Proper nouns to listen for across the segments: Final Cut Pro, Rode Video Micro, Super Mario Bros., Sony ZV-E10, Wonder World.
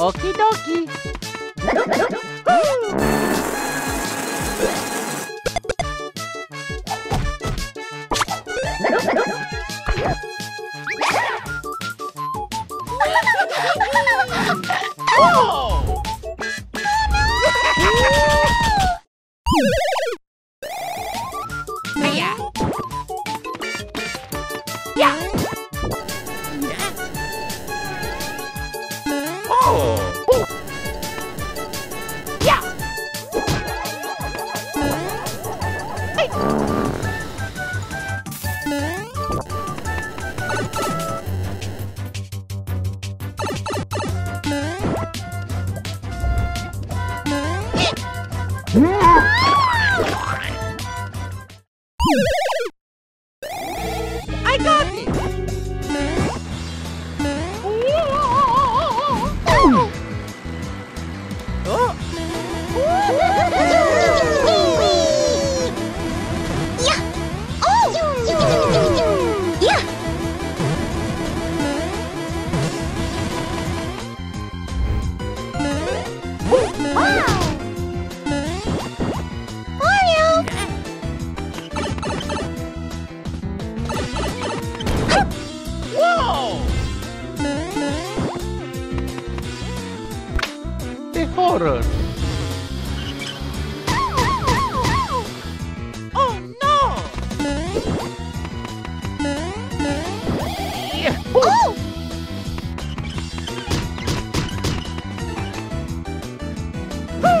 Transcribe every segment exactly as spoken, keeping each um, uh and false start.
Okie dokie. Oh! Yeah. Yeah. I got it! Oh! Yeah! Oh! Yeah! Wow! Horror. Oh no! Oh! Hmm. Okay. Oh. Oh.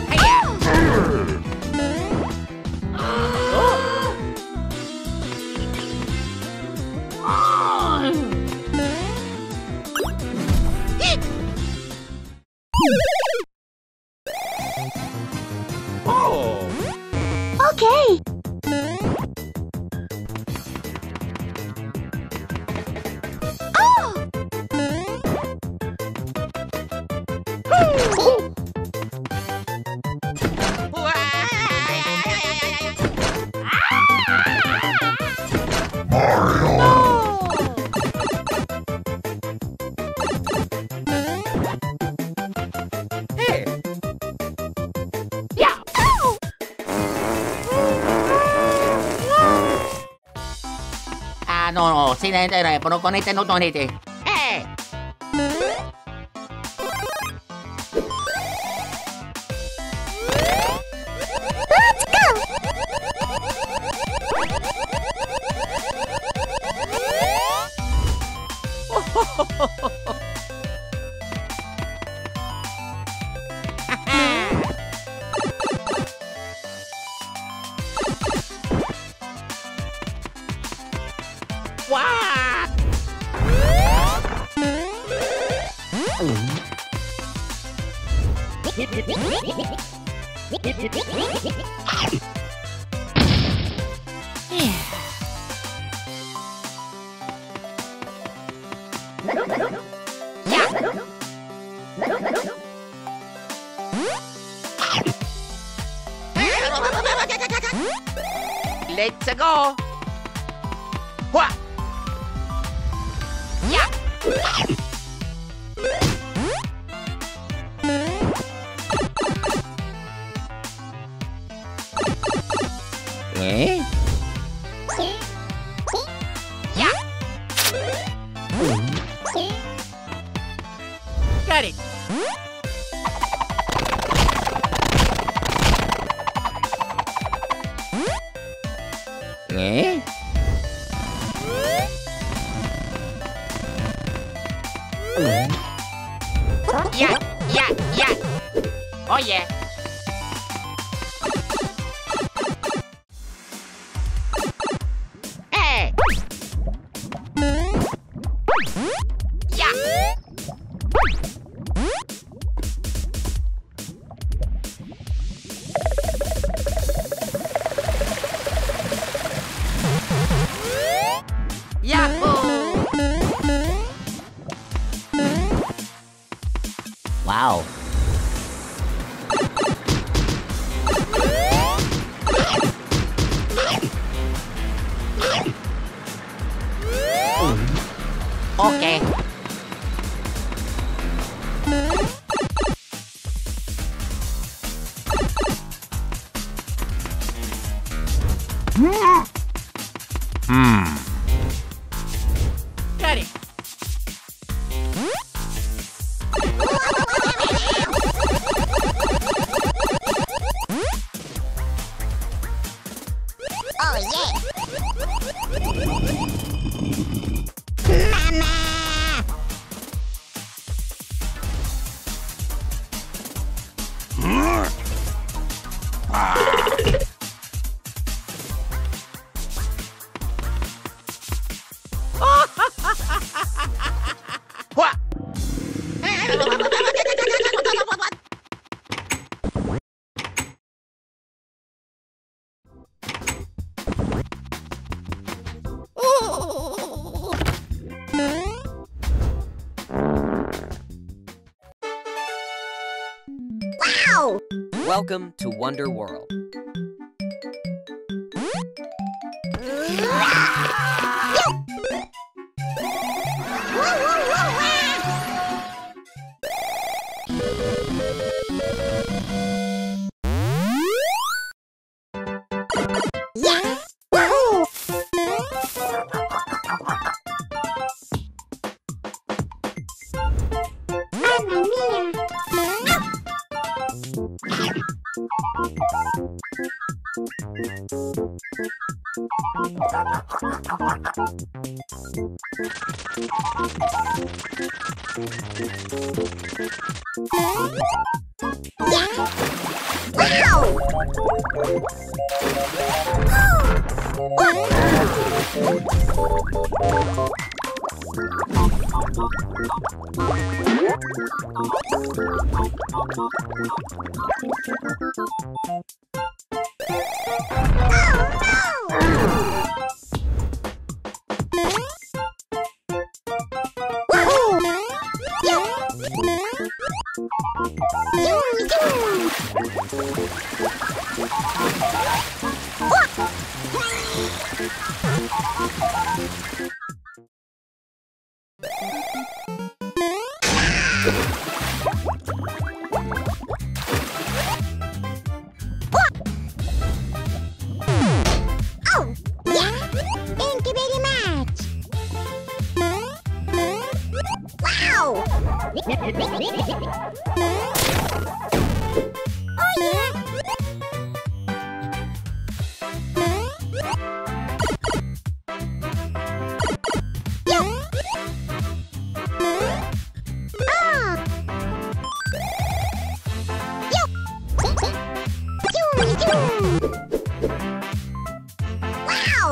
Mario. Oh. Hey. Yeah. Oh. No, no, si no, no, no, con este no, con este. ¡Eh! ¡Let's go! Wow! Let's go! What? Yeah! Eh? Yeah! Got it! Eh? Yeah, yeah, yeah. Oh yeah. Hmm. Got it. Oh yeah. Mama. Welcome to Wonder World.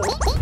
Wow!